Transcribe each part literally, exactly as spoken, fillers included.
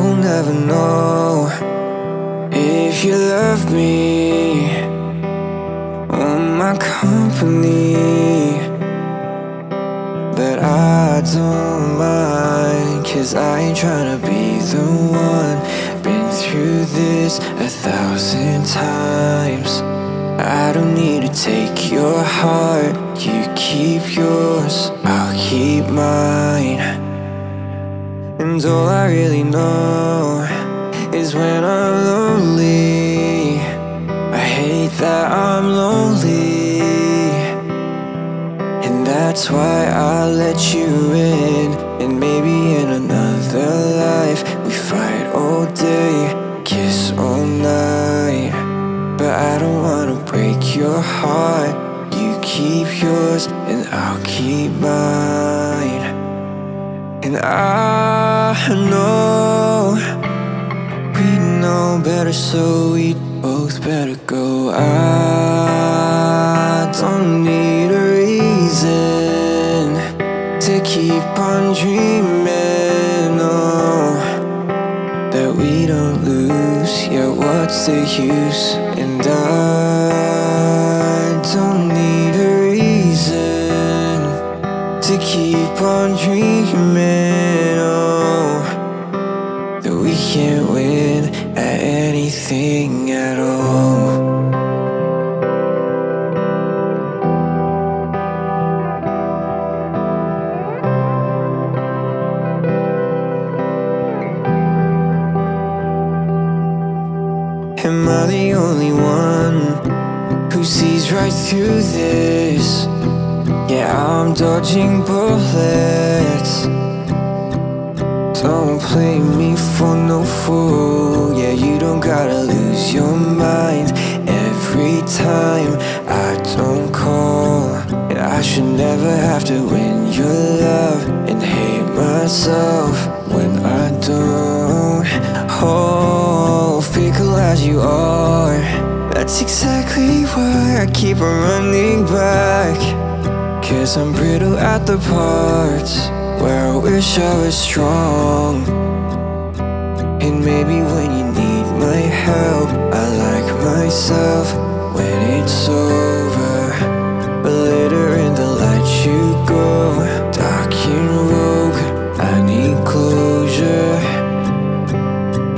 I'll never know if you love me or my company, but I don't mind, 'cause I ain't tryna be the one. Been through this a thousand times. I don't need to take your heart, you keep yours, I'll keep mine. And all I really know is when I'm lonely, I hate that I'm lonely, and that's why I let you in. And maybe in another life we fight all day, kiss all night, but I don't wanna break your heart. You keep yours and I'll keep mine. And I know we know better, so we both better go. I don't need a reason to keep on dreaming, oh, that we don't lose. Yeah, what's the use? And I don't need a reason to keep on dreaming, oh, that we can't win at anything at all. Am I the only one who sees right through this? Yeah, I'm dodging bullets. Don't play me for no fool. Yeah, you don't gotta lose your mind every time I don't call. And I should never have to win your love and hate myself when I don't. Oh, fickle as you are, that's exactly why I keep on running back, 'cause I'm brittle at the parts where I wish I was strong. And maybe when you need my help, I like myself when it's over, but later in the light you go, dark and rogue, I need closure.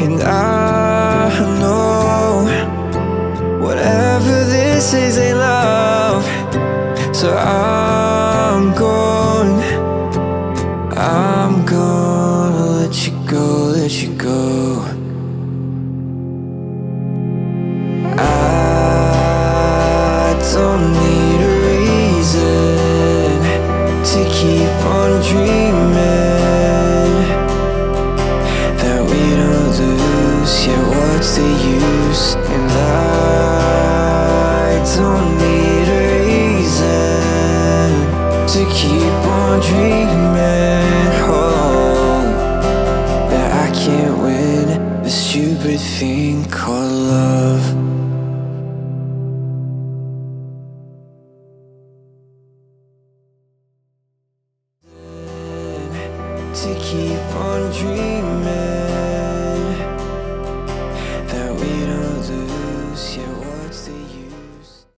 And I know whatever this is ain't love, so I I'm gonna let you go, let you go. I don't need a reason to keep on dreaming that we don't lose, yeah, what's the use? And I don't need a reason to keep on dreaming, stupid thing called love. To keep on dreaming that we don't lose, yeah.